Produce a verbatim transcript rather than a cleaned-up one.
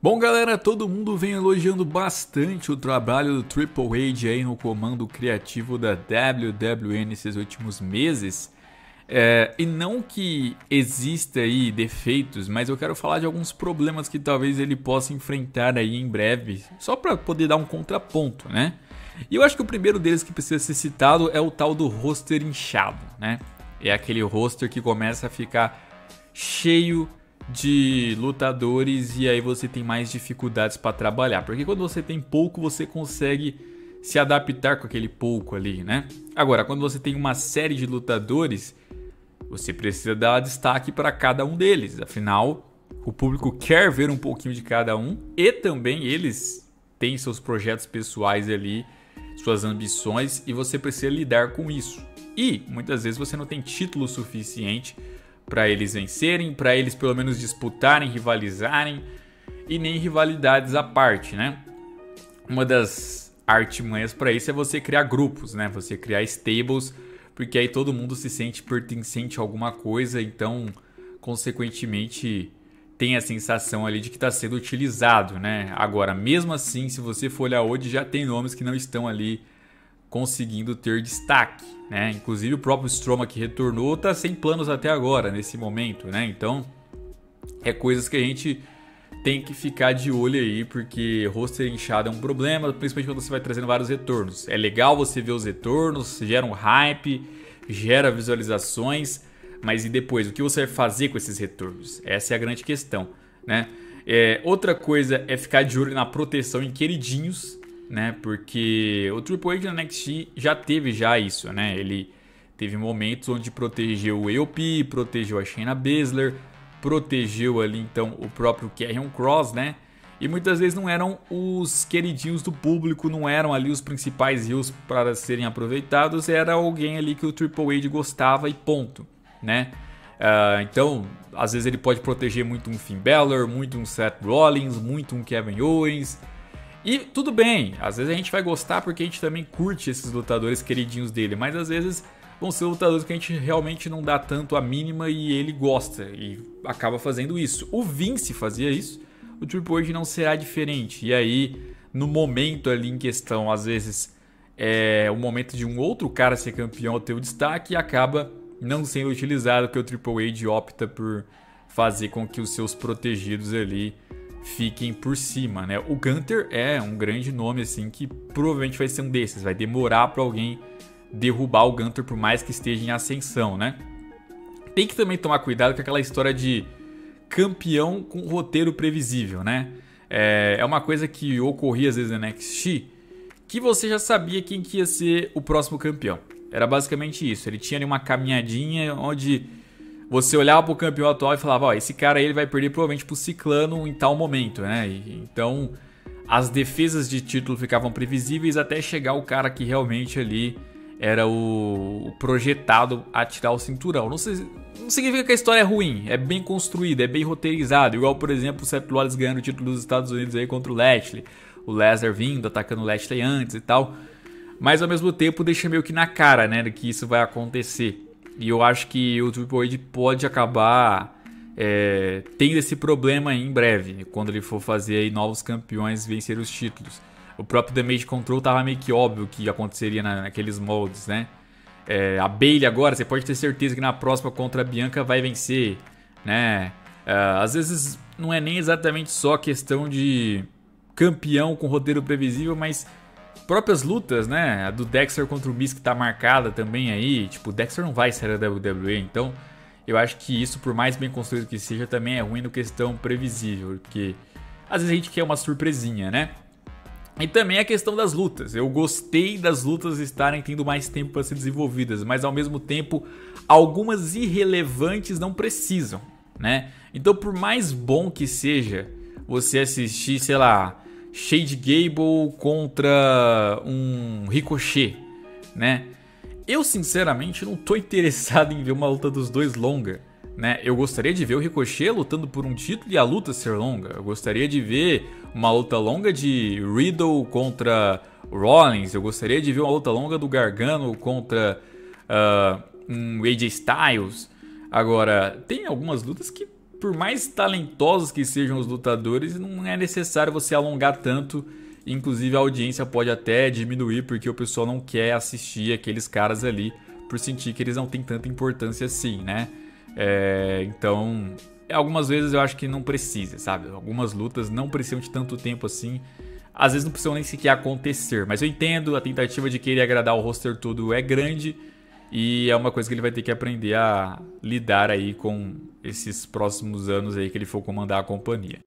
Bom, galera, todo mundo vem elogiando bastante o trabalho do Triple H aí no comando criativo da W W E nesses últimos meses. É, e não que exista aí defeitos, mas eu quero falar de alguns problemas que talvez ele possa enfrentar aí em breve, só para poder dar um contraponto, né? E eu acho que o primeiro deles que precisa ser citado é o tal do roster inchado, né? É aquele roster que começa a ficar cheio de lutadores e aí você tem mais dificuldades para trabalhar, porque quando você tem pouco você consegue se adaptar com aquele pouco ali, né? Agora, quando você tem uma série de lutadores, você precisa dar destaque para cada um deles, afinal o público quer ver um pouquinho de cada um e também eles têm seus projetos pessoais ali, suas ambições, e você precisa lidar com isso. E muitas vezes você não tem título suficiente para eles vencerem, para eles pelo menos disputarem, rivalizarem, e nem rivalidades à parte, né? Uma das artimanhas para isso é você criar grupos, né? Você criar stables, porque aí todo mundo se sente pertencente a alguma coisa, então consequentemente tem a sensação ali de que está sendo utilizado, né? Agora, mesmo assim, se você for olhar hoje, já tem nomes que não estão ali conseguindo ter destaque, né? Inclusive o próprio Stroma, que retornou, tá sem planos até agora, nesse momento, né? Então é coisas que a gente tem que ficar de olho aí, porque roster inchado é um problema, principalmente quando você vai trazendo vários retornos. É legal você ver os retornos, gera um hype, gera visualizações, mas e depois? O que você vai fazer com esses retornos? Essa é a grande questão, né? É, outra coisa é ficar de olho na proteção em queridinhos, né? Porque o Triple H na N X T já teve já isso, né? Ele teve momentos onde protegeu o E O P, protegeu a Shayna Baszler, protegeu ali então o próprio Karrion Cross, né? E muitas vezes não eram os queridinhos do público, não eram ali os principais heels para serem aproveitados, era alguém ali que o Triple H gostava e ponto, né? Uh, então, às vezes ele pode proteger muito um Finn Balor, muito um Seth Rollins, muito um Kevin Owens. E tudo bem, às vezes a gente vai gostar porque a gente também curte esses lutadores queridinhos dele, mas às vezes vão ser lutadores que a gente realmente não dá tanto a mínima e ele gosta e acaba fazendo isso. O Vince fazia isso, o Triple H não será diferente. E aí, no momento ali em questão, às vezes é o momento de um outro cara ser campeão ou ter o destaque e acaba não sendo utilizado, porque o Triple H opta por fazer com que os seus protegidos ali fiquem por cima, né? O Gunter é um grande nome, assim, que provavelmente vai ser um desses. Vai demorar para alguém derrubar o Gunter, por mais que esteja em ascensão, né? Tem que também tomar cuidado com aquela história de campeão com roteiro previsível, né? É uma coisa que ocorria às vezes na N X T, que você já sabia quem que ia ser o próximo campeão. Era basicamente isso. Ele tinha ali uma caminhadinha onde você olhava para o campeão atual e falava, ó, esse cara aí ele vai perder provavelmente para o ciclano em tal momento, né? E, então as defesas de título ficavam previsíveis até chegar o cara que realmente ali era o projetado a tirar o cinturão. Não, se, não significa que a história é ruim, é bem construída, é bem roteirizada. Igual, por exemplo, o Seth Rollins ganhando o título dos Estados Unidos aí contra o Lashley. O Lesnar vindo, atacando o Lashley antes e tal. Mas ao mesmo tempo deixa meio que na cara, né, que isso vai acontecer. E eu acho que o Triple H pode acabar é, tendo esse problema aí em breve, quando ele for fazer aí novos campeões vencer os títulos. O próprio Damage Control tava meio que óbvio que aconteceria na, naqueles moldes, né? É, a Bailey agora, você pode ter certeza que na próxima contra a Bianca vai vencer, né? É, às vezes não é nem exatamente só questão de campeão com roteiro previsível, mas próprias lutas, né? A do Dexter contra o Miz, que tá marcada também aí. Tipo, o Dexter não vai sair da W W E. Então, eu acho que isso, por mais bem construído que seja, também é ruim no questão previsível. Porque, às vezes, a gente quer uma surpresinha, né? E também a questão das lutas. Eu gostei das lutas estarem tendo mais tempo para ser desenvolvidas. Mas, ao mesmo tempo, algumas irrelevantes não precisam, né? Então, por mais bom que seja você assistir, sei lá, Shayde Gable contra um Ricochet, né? Eu, sinceramente, não tô interessado em ver uma luta dos dois longa, né? Eu gostaria de ver o Ricochet lutando por um título e a luta ser longa. Eu gostaria de ver uma luta longa de Riddle contra Rollins. Eu gostaria de ver uma luta longa do Gargano contra uh, um A J Styles. Agora, tem algumas lutas que por mais talentosos que sejam os lutadores, não é necessário você alongar tanto. Inclusive a audiência pode até diminuir, porque o pessoal não quer assistir aqueles caras ali, por sentir que eles não têm tanta importância assim, né? É, então, algumas vezes eu acho que não precisa, sabe? Algumas lutas não precisam de tanto tempo assim. Às vezes não precisam nem sequer acontecer. Mas eu entendo, a tentativa de querer agradar o roster todo é grande. E é uma coisa que ele vai ter que aprender a lidar aí com esses próximos anos aí que ele for comandar a companhia.